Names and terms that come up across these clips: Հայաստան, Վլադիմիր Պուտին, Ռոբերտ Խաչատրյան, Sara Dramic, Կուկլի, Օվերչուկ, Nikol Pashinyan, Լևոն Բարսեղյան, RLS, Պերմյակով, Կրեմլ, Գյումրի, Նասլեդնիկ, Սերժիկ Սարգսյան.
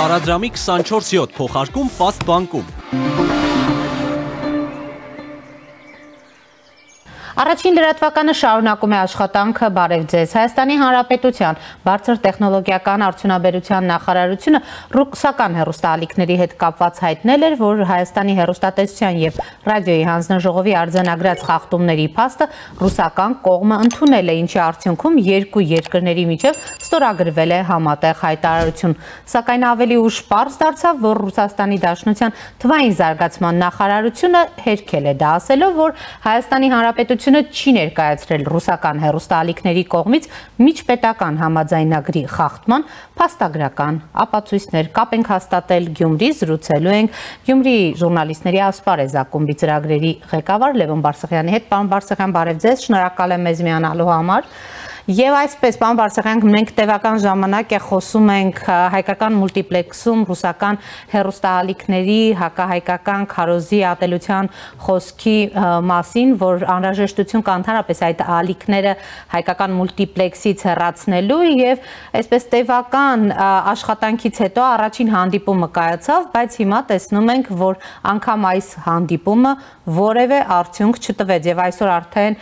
Sara Dramic 24/7 փոխարկում Fast բանկում։ Առաջին լրատվականը շարունակում է աշխատանքը բարև ձեզ Հայաստանի Հանրապետության բարձր տեխնոլոգիական արդյունաբերության նախարարությունը ռուսական հեռուստաալիքների հետ կապված հայտնել էր, որ Հայաստանի հեռուստատեսության և ռադիոյի հանձնաժողովի արձանագրած խախտումների փաստը ռուսական կողմը ընդունել է, ինչի արդյունքում երկու երկրների միջև ստորագրվել է համատեղ հայտարարություն։ Սակայն ավելի ուշ պարզ դարձավ, որ Ռուսաստանի Դաշնության թվային զարգացման նախարարությունը հերքել է դա, ասելով, որ Հայաստանի Հանրապետության չի ներկայացրել ռուսական հեռուստաալիքների կողմից միջպետական համաձայնագրի խախտման փաստագրական ապացույցներ կապենք հաստատել Գյումրի զրուցելու ենք Գյումրի ժուրնալիստների ասպարեզ ակումբի ծրագրերի ղեկավար Լևոն Բարսեղյանի հետ։ Պարոն Բարսեղյան, բարև ձեզ, շնորհակալ եմ մեզ միանալու համար։ Եվ այսպես, պարոն Բարսեղյան, մենք տևական ժամանակ է խոսում ենք հայկական մուլտիպլեքսում ռուսական հեռուստաալիքների հակահայկական քարոզի ատելության խոսքի մասին, որ անհրաժեշտություն կա ընդհանրապես այդ ալիքները հայկական մուլտիպլեքսից հեռացնելու, եւ այսպես տևական աշխատանքից հետո առաջին հանդիպումը կայացավ, բայց հիմա տեսնում ենք, որ անգամ այս հանդիպումը որևէ արդյունք չտվեց, եւ այսօր արդեն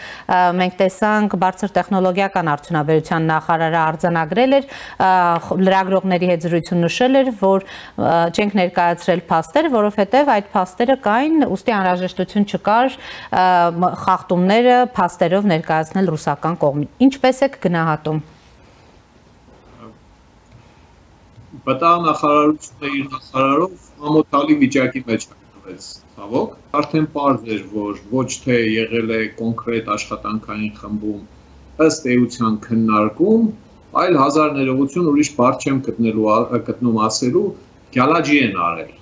մենք տեսանք բարձր տեխնոլոգիական արդյունաբերության նախարարը արձանագրել էր, լրագրողների հետ զրույցում նշել էր, որ չենք ներկայացրել փաստեր, որովհետեւ այդ փաստերը կային, ուստի անհրաժեշտություն չկար խախտումները փաստերով ներկայացնել ռուսական կողմին։ Ինչպես եք գնահատում։ Պետական նախարարությունը իր նախարարով ամոթալի վիճակի մեջ հայտնվեց, ցավոք։ Արդեն պարզ էր, որ ոչ թե եղել է կոնկրետ աշխատանքային խմբում ըստ էության քննարկում, այլ հազար ներողություն, ուրիշ բառ չեմ գտնում ասելու, գալաջի են արել։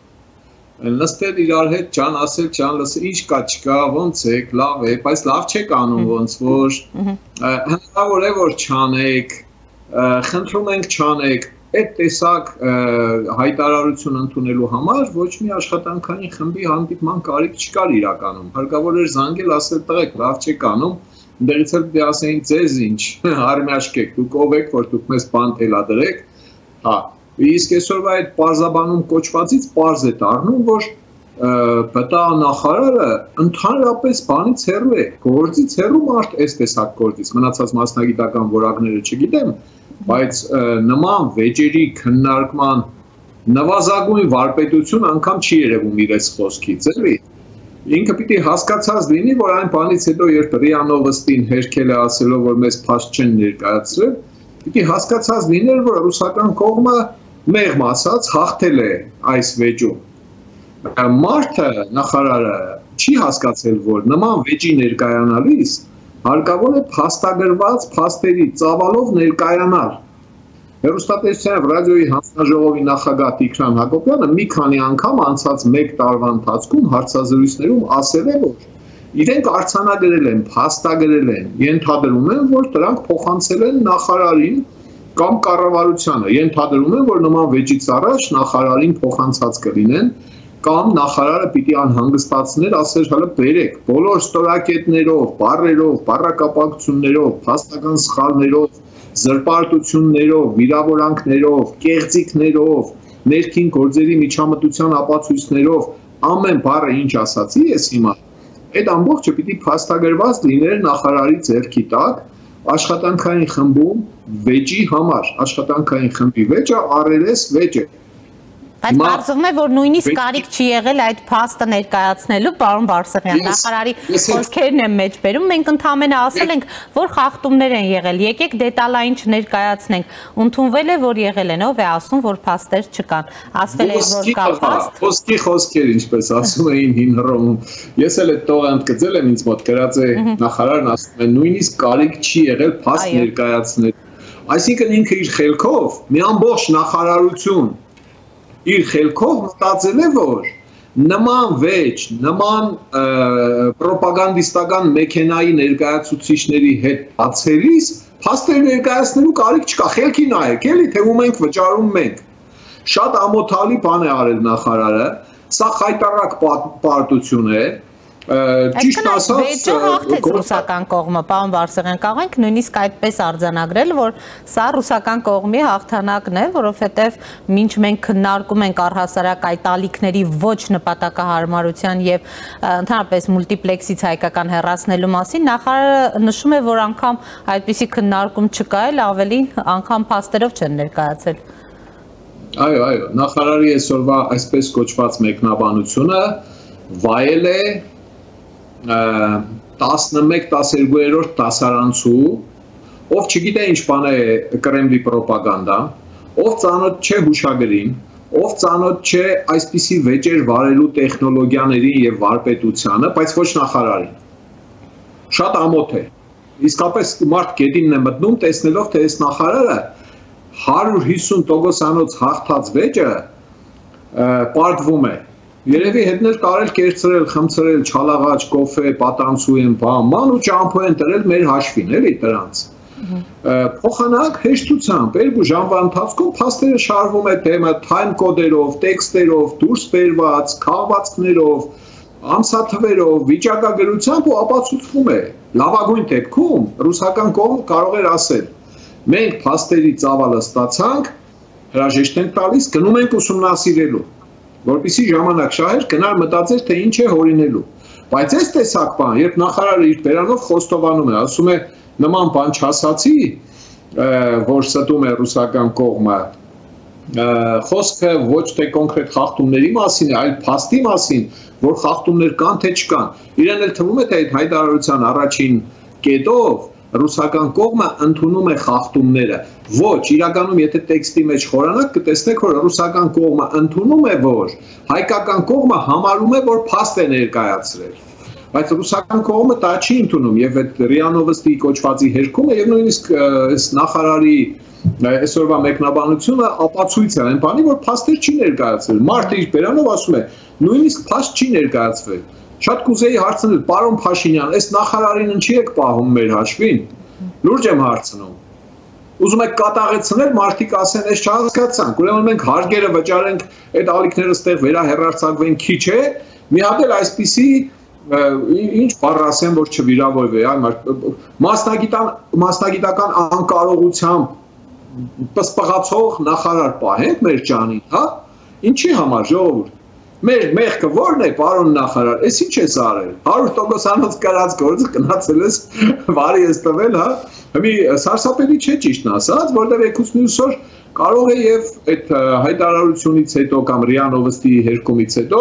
Նստել իրար հետ, ճան ասել, ճան լսել, ինչ կա, չկա, ոնց եք, լավ է, բայց լավ չեք անում ոնց որ, հնարավոր է որ չանեք, խնդրում ենք չանեք, այդ տեսակ հայտարարություն ընդունելու համար ոչ մի աշխատանքային խմբի հանդիպման կարիք չկար իրականում, հարկավոր էր զանգել, ասել տղեկ, լավ չեք անում, դերից էլ դե ասեին ձեզ ինչ, արմյաշկ եք, դուք ով եք, որ դուք մեզ բան թելադրեք, հա, իսկ այսօրվա այդ պարզաբանում կոչվածից պարզ է դառնում, որ պետական նախարարը ընդհանրապես բանից հեռու է, գործից հեռու մարդ այս տեսակ գործից, մնացած մասնագիտական որակները չգիտեմ, բայց նման վեճերի քննարկման նվազագույն վարպետություն անգամ չի երևում իրենց խոսքից, էլի։ Ինքը պիտի հասկացած լինի, որ այն բանից հետո, երբ Ռիանովստին հերքել է ասելով, որ մեզ փաստ չեն ներկայացրել, պիտի հասկացած լիներ, որ ռուսական կողմը մեղմ ասած հաղթել է այս վեճում։ Մարդը, նախարարը չի հասկացել, որ նման վեճի ներկայանալիս հարկավոր է փաստագրված փաստերի ծավալով ներկայանալ։ Հեռուստատեսության ռադիոյի հանձնաժողովի նախագահ Tigran Hakobyan-ը մի քանի անգամ անցած մեկ տարվա ընթացքում հարցազրույցներում ասել է, որ իրենք արձանագրել են, փաստագրել են, ենթադրում են, որ դրանք փոխանցել են նախարարին կամ կառավարությանը, ենթադրում են, որ նման վեճից առաջ նախարարին փոխանցած կլինեն, կամ նախարարը պիտի անհանգստացներ, ասել հələ բերեք, բոլոր ստորակետներով, բառերով, բառակապակցություններով, փաստական սխալներով, զրպարտություններով, վիրավորանքներով, կեղծիքներով, ներքին գործերի միջամտության ապացույցներով ամեն բառը ինչ ասացի ես հիմա, այդ ամբողջը պիտի փաստագրված լիներ նախարարի ձեռքի տակ աշխատանքային խմբում վեճի համար, աշխատանքային խմբի վեճը RLS վեճ է։ Այդ պարզվում է, որ նույնիսկ կարիք չի եղել այդ փաստը ներկայացնելու, պարոն Բարսեղյան, նախարարի խոսքերն եմ մեջ բերում, մենք ընդամենը ասել ենք, որ խախտումներ են եղել, եկեք դետալային չներկայացնենք, ընդունվել է, որ եղել են, ով է ասում, որ փաստեր չկան, ասվել է, որ կա փաստ։ Ոսկի խոսքեր, ինչպես ասում էին հին Հռոմում, ես էլ այդ տողը ընդգծել եմ, ինձ մոտ գրած է նախարարն ասում է, նույնիսկ կարիք չի եղել փաստ ներկայացնել, այսինքն ինքը իր խելքով մի ամբողջ նախարարություն իր խելքով մտածել է, որ նման վեճ, նման պրոպագանդիստական մեքենայի ներկայացուցիչների հետ բացելիս փաստեր ներկայացնելու կարիք չկա, խելքի նայեք, էլի թե ում ենք վճարում մենք։ Շատ ամոթալի բան է արել նախարարը, սա խայտարակ պարտություն է, Ճիշտ ասած, վեճը հաղթեց ռուսական կողմը, պարոն Բարսեղյան, կարող ենք նույնիսկ այդպես արձանագրել, որ սա ռուսական կողմի հաղթանակն է, որովհետև մինչ մենք քննարկում ենք առհասարակ այդ ալիքների ոչ նպատակահարմարության եւ ընդհանրապես մուլտիպլեքսից հայկական հեռացնելու մասին, նախարարը նշում է, որ անգամ այդպիսի քննարկում չկա, այլ ավելին անգամ փաստերով չեն ներկայացել։ Այո, այո, նախարարի այսօրվա այսպես կոչված մեկնաբանությունը վայել է 11-12-րդ դասարանցու, ով չգիտե ինչ բան է Կրեմլի պրոպագանդա, ով ծանոթ չէ հուշագրին, ով ծանոթ չէ այսպիսի վեճեր վարելու տեխնոլոգիաներին եւ վարպետությանը, բայց ոչ նախարարին։ Շատ ամոթ է։ Իսկապես մարդ գետինն է մտնում, տեսնելով, թե այս նախարարը 150%-անոց հաղթած վեճը պարտվում է։ Երևի հետներ կարել կերցրել, խմցրել, չալաղաչ, կոֆե, պատանցու են, բաման ու ճամփու են տրել մեր հաշվին, էլի դրանց։ Փոխանակ հեշտությամբ, երբ ու ժամվա ընթացքում փաստերը շարվում է թեմը թայմ կոդերով, տեքստերով, դուրս բերված, քաղվածքներով, ամսաթվերով, վիճակագրությամբ ու ապացուցվում է։ Լավագույն դեպքում ռուսական կողմը կարող էր ասել. Մենք փաստերի ծավալը ստացանք, հրաժեշտ ենք տալիս, գնում ենք ուսումնասիրելու։ Որպեսզի ժամանակ շահեր գնար մտածեր, թե ինչ է հորինելու։ Բայց այս տեսակ բան, երբ նախարարը իր բերանով խոստովանում է, ասում է նման բան չասացի, որ ստում է ռուսական կողմը, խոսքը ոչ թե կոնկրետ խախտումների մասին է, այլ փաստի մասին, որ խախտումներ կան թե չկան։ Իրեն էլ թվում է, թե այդ հայտարարության առաջին կետով ռուսական կողմը ընդունում է խախտումները։ Ոչ, իրականում, եթե տեքստի մեջ խորանաք, կտեսնեք, որ ռուսական կողմը ընդունում է, որ հայկական կողմը համարում է, որ փաստ է ներկայացրել։ Բայց ռուսական կողմը դա չի ընդունում, եւ այդ Ռիանովստի կոչվածի հերքում է, եւ նույնիսկ այս նախարարի այսօրվա մեկնաբանությունը ապացույց է այն բանի, որ փաստեր չի ներկայացրել։ Մարդը իր բերանով ասում է, նույնիսկ փաստ չի ներկայացվել։ Շատ կուզեի հարցնել, պարոն Փաշինյան, այս նախարարին ինչի եք պահում մեր հաշվին, լուրջ եմ հարցնում, ուզում եք կատաղեցնել, մարդիկ ասեն, այս չհասկացանք, ուրեմն մենք հարգերը վճարենք, այդ ալիքները ստեղ վերահեռարձակվեն, քիչ է, մի հատ էլ այսպիսի ինչ բառ ասեմ, որ չվիրավորվի, մասնագիտական անկարողությամբ պսպղացող նախարար պահենք մեր ջանին, հա, ինչի համար ժողովուրդ մեր մեղքը որն է, պարոն նախարար, ես ինչ ես արել, 100%-անոց կարած գործը գնացել ես, վարի ես տվել, հա, մի սարսափելի չէ ճիշտն ասած, որտեղ եկուց մյուսօր կարող է եւ այդ հայտարարությունից հետո կամ Ռիանովստի հերկումից հետո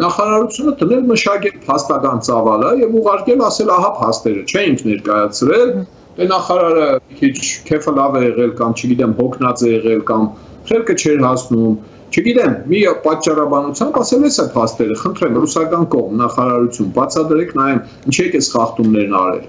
նախարարությունը դնել մշակել փաստական ծավալը եւ ուղարկել ասել ահա փաստերը, չէինք ներկայացրել, դե նախարարը քիչ քեֆը լավ է եղել կամ չգիտեմ հոգնած է եղել կամ քրկը չէր հասնում չգիտեմ, մի պատճառաբանությամբ ասել ես այդ փաստերը, խնդրեմ, ռուսական կողմ, նախարարություն, բացատրեք նայեմ, ինչ եք այս խախտումներն արել։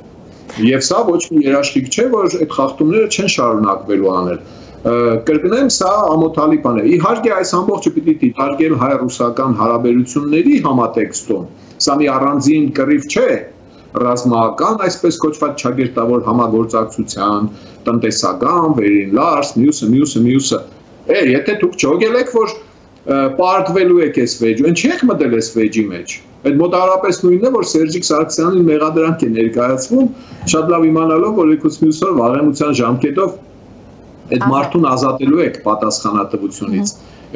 Եվ սա ոչ մի երաշխիք չէ, որ այդ խախտումները չեն շարունակվելու անել։ Կրկնեմ, սա ամոթալի բան է։ Իհարկե, այս ամբողջը պիտի դիտարկել հայ-ռուսական հարաբերությունների համատեքստում։ Սա մի առանձին կռիվ չէ, ռազմական, այսպես կոչված չագերտավոր համագործակցության, տնտեսական, վերին լարս, մյուսը Եթե դուք չողել եք, որ պարտվելու եք այս վեճում, ինչի եք մտել այս վեճի մեջ։ Այդ մոտ առապես նույնն է, որ Սերժիկ Սարգսյանին մեղադրանք է ներկայացվում, շատ լավ իմանալով, որ եկուց մյուսօր վաղեմության ժամկետով այդ մարդուն ազատելու եք պատասխանատվությունից։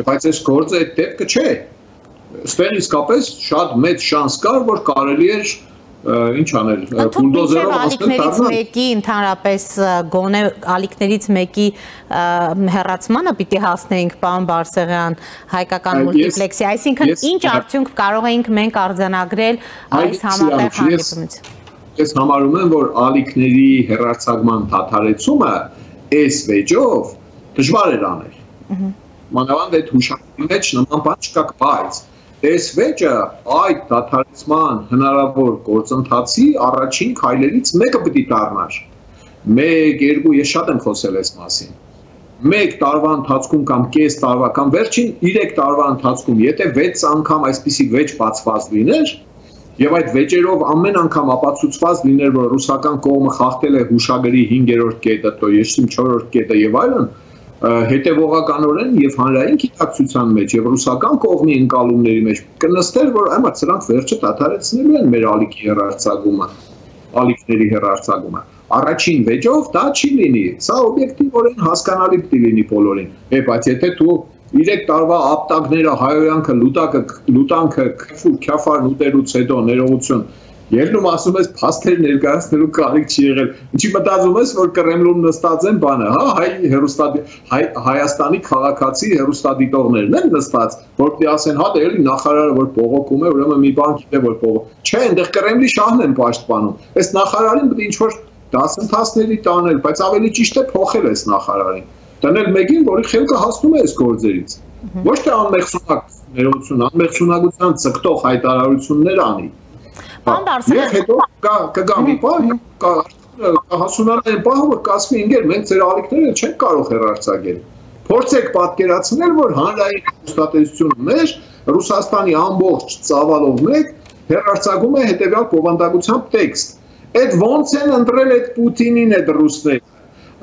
Բայց այս գործը այդ դեպքը չէ։ Ստեղ իսկապես շատ մեծ շանս կար, որ կարելի էր Ինչ անել, բուլդոզերով ասել տարնան։ Ալիքներից մեկի հեռացմանը պիտի հասնեինք, պարոն Բարսեղյան, հայկական մուլտիպլեքսի, այսինքն ինչ արդյունք կարող էինք մենք արձանագրել այս համատեղ հանդիպումից։ Ես համարում եմ, որ ալիքների հեռարձակման դադարեցումը այս վեճով դժվար էր անել։ Մանավանդ այդ հուշագրի մեջ նման բան չկա, բայց Այս վեճը այդ դադարեցման հնարավոր գործընթացի առաջին քայլերից մեկը պիտի դառնար։ Մեկ, երկու, ես շատ եմ խոսել այս մասին։ Մեկ տարվա ընթացքում կամ կես տարվա կամ վերջին 3 տարվա ընթացքում, եթե 6 անգամ այսպիսի վեճ բացված լիներ, եւ այդ վեճերով ամեն անգամ ապացուցված լիներ, որ ռուսական կողմը խախտել է հուշագրի 5-րդ կետը, 4-րդ կետը եւ այլն, հետևողականորեն եւ հանրային գիտակցության մեջ եւ ռուսական կողմի ընկալումների մեջ կնստեր, որ այո, սրանք վերջը դադարեցնելու են մեր ալիքի հեռարձակումը, ալիքների հեռարձակումը։ Առաջին վեճով դա չի լինի, սա օբյեկտիվորեն հասկանալի պիտի լինի բոլորին։ Է, բայց եթե դու 3 տարվա ապտակները, հայոյանքը, լուտանքը, քֆուր, քաֆար ուտելուց հետո ներողություն Ելնում ասում ես փաստեր ներկայացնելու կարիք չի եղել։ Ինչի մտածում ես, որ Կրեմլում նստած են բանը, հա, Հայաստանի քաղաքացի հեռուստադիտողներն են նստած, որպեսզի ասեն, հա, դե էլի նախարարը որ բողոքում է, ուրեմն մի բան գիտե որ բողոք։ Չէ, այնտեղ Կրեմլի շահն են պաշտպանում։ Այս նախարարին պետք է ինչ-որ դասընթացների տանել, բայց ավելի ճիշտ է փոխել այս նախարարին։ Տնել մեկին, որի խելքը հասնում է այս գործերից։ Ոչ թե անմեղսունակության ցկտող հայտարարություններ անի։ Եվ հետո կգա մի պահ, հասունանալ են պահը, որ կասվի ինգեր, մենք ձեր ալիքները չենք կարող հեռարձակել։ Փորձեք պատկերացնել, որ հանրային հեռուստատեսության մեջ Ռուսաստանի ամբողջ ծավալով մեկ հեռարձակում է հետևյալ բովանդակությամբ տեքստ։ Այդ ոնց են ընտրել այդ Պուտինին այդ ռուսները։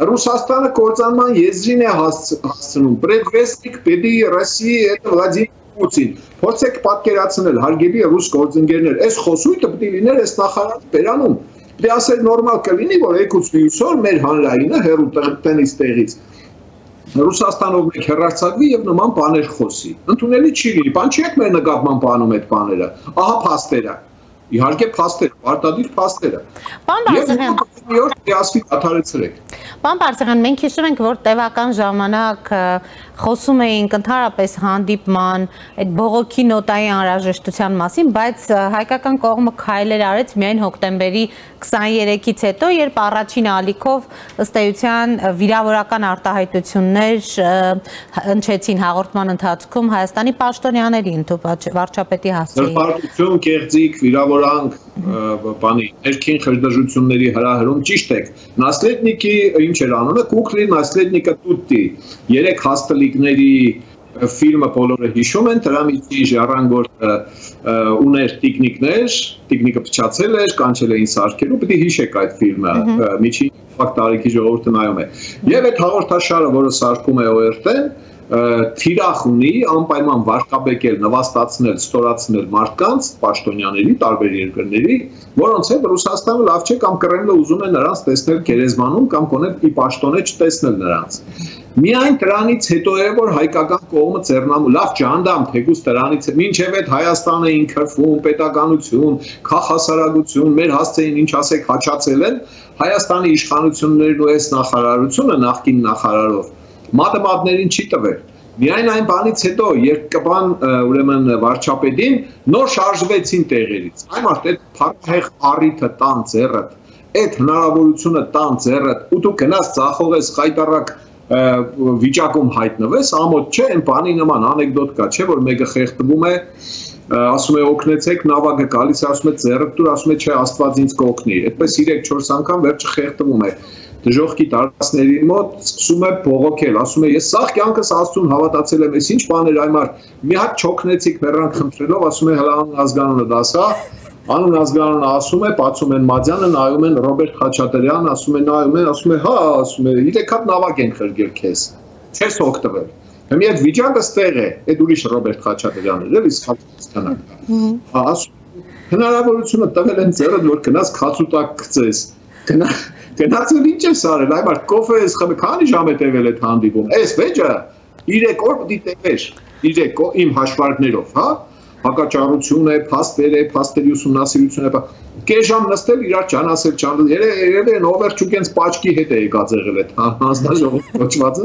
Ռուսաստանը կործանման եզրին է հասցնում, պրեդվեստիկ պետի Ռոսիի այդ Վլադիմիր Պուտին, փորձեք պատկերացնել, հարգելի ռուս գործընկերներ, այս խոսույթը պետք է լիներ այս նախարարի բերանում։ Պետք է ասել նորմալ կլինի, որ եկուց մյուսօր մեր հանրայինը հեռու տնից տեղից Ռուսաստանով մեկ հեռարձակվի եւ նման բաներ խոսի։ Ընդունելի չի լինի, բան չի եք մեր նկատմամբ անում այդ բաները։ Ահա փաստերը։ Իհարկե փաստեր, պարտադիր փաստերը։ Պարոն Բարսեղյան, մենք հիշում ենք, որ տևական ժամանակ խոսում էինք ընդհանրապես հանդիպման, այդ բողոքի նոտայի անհրաժեշտության մասին, բայց հայկական կողմը քայլեր արեց միայն հոկտեմբերի 23-ից հետո, երբ առաջին ալիքով ըստ էության վիրավորական արտահայտություններ հնչեցին հաղորդման ընթացքում Հայաստանի պաշտոնյաների վարչապետի հասցեին։ Ներքին խժդժությունների հրահրում ճիշտ է, Նասլեդնիկի ինչ էր անունը, Կուկլի Նասլեդնիկը Տուտտի 3 հաստլիկների ֆիլմը բոլորը հիշում են, դրա միջի ժառանգորդը ուներ տիկնիկներ, տիկնիկը փչացել էր, կանչել էին սարքերում, պետք է հիշեք այդ ֆիլմը, միջի ֆակտ տարիքի ժողովուրդը նայում է։ Եվ այդ հաղորդաշարը, որը սարքում է ORT-ն, թիրախ ունի անպայման վարկաբեկել, նվաստացնել, ստորացնել մարդկանց, պաշտոնյաների, տարբեր երկրների, որոնց հետ Ռուսաստանը լավ չէ կամ Կրեմլը ուզում է նրանց տեսնել գերեզմանում կամ գոնե ի պաշտոնե չտեսնել նրանց։ Միայն դրանից հետո է, որ հայկական կողմը ծեռնամուլ, լավ ջանդամ, թեկուզ դրանից մինչև այդ Հայաստանը ինքրվում, պետականություն, քաղաքասարակություն, մեր հասցեին ինչ ասեք հաճացել են Հայաստանի իշխանություններն ու այս նախարարությունը նախկին նախարարով մատեմատներին չի տվել։ Միայն այն բանից հետո, երբ կբան ուրեմն վարչապետին, նոր շարժվեցին տեղերից։ Այմարդ այդ փարփեղ առիթը տան ձեռդ, այդ հնարավորությունը տան ձեռդ, ու դու գնաս ծախող ես խայտարակ վիճակում հայտնվես, ամոթ չէ, այն բանի նման անեկդոտ կա, չէ, որ մեկը խեղդվում է, ասում է օգնեցեք, նավակը գալիս է, ասում է ձեռդ դուր, ասում է չէ, Աստված ինձ կօգնի։ Այդպես 3-4 անգամ վերջը խեղդվում է։ Ժողքի տարածքների մոտ սկսում է բողոքել, ասում է ես սաղ կյանքս Աստծուն հավատացել եմ, ես ինչ բաներ այ մարդ, մի հատ չոքնեցիք մեռանք խնդրելով, ասում է հլա անուն ազգանունը դասա, անուն ազգանունը ասում է, բացում են Մադյանը, նայում են Ռոբերտ Խաչատրյան, ասում է նայում են, ասում է հա, ասում է 3 հատ նավակ են խրգել քեզ, չես օգտվել։ Հիմա այդ վիճակը ստեղ է, այդ ուրիշ Ռոբերտ Խաչատրյանն էլ իսկ հաստանակ։ Ասում հնարավորությունը տվել են ձեռդ, որ գնաս քացուտակ գցես։ Գնաց ու ինչ ես արել, այ մարդ կոֆե ես խմել, քանի ժամ է տևել այդ հանդիպում։ Այս վեճը 3 օր պիտի տևեր, 3 օր իմ հաշվարկներով, հա, հակաճառություն է, փաստեր է, փաստերի ուսումնասիրություն է, կես ժամ նստել իրար ճան ասել ճան, երևի են Օվերչուկ ենց պաչկի հետ է եկած եղել այդ հանձնաժողովի կոչվածը,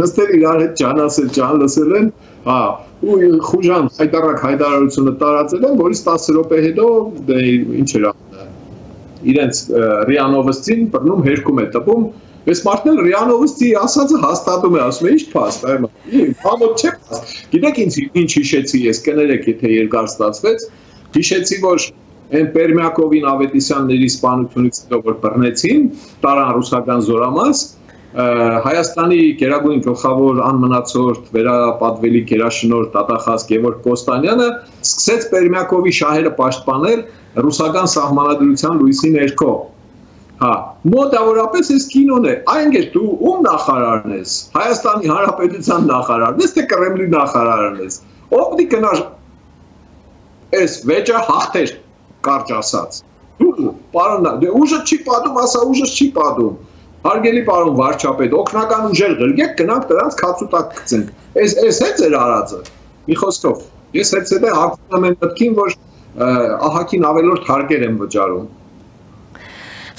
նստել իրար հետ ճան ասել ճան լսել են, հա, ու խուժան հայտարարք հայտարարությունը տարածել են, որից 10 րոպե հետո ինչ էր իրենց Ռիանովստին բռնում հերքում է տպում, այս մարդն էլ Ռիանովստի ասածը հաստատում է, ասում է ի՞նչ փաստ, այո, ամոթ չէ փաստ։ Գիտեք ինչ հիշեցի ես, կներեք, եթե երկար ստացվեց, հիշեցի, որ այն Պերմյակովին Ավետիսյանների սպանությունից հետո որ բռնեցին, տարան ռուսական զորամաս, Հայաստանի գերագույն գլխավոր անմնացորդ վերապատվելի գերաշնոր Տատախաս Գևորգ Կոստանյանը սկսեց Պերմյակովի շահերը պաշտպանել ռուսական սահմանադրության լույսի ներքո։ Մոտավորապես այս կինոն է, այնպես դու ում նախարարն ես, Հայաստանի Հանրապետության նախարարն ես, թե Կրեմլի նախարարն ես, ով պետք է գնար այս վեճը հաղթեր, կարճ ասած, դու պարոն, ուժը չի պատում, ասա ուժը չի պատում, հարգելի պարոն վարչապետ, օգնական ուժեր ղրգեք, գնանք դրանց քացու տակ գցենք, այս հենց էր արածը, մի խոսքով, ես հենց էլ հաղթում եմ մտքին, որ ահագին ավելորդ հարգեր եմ վճարում.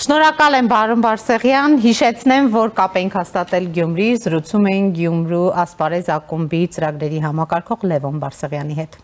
Շնորհակալ եմ Բարոն Բարսեղյան, հիշեցնեմ, որ կապ էինք հաստատել Գյումրի, զրուցում էինք Գյումրու ասպարեզ ակումբի ծրագրերի համակարգող Լևոն Բարսեղյանի հետ։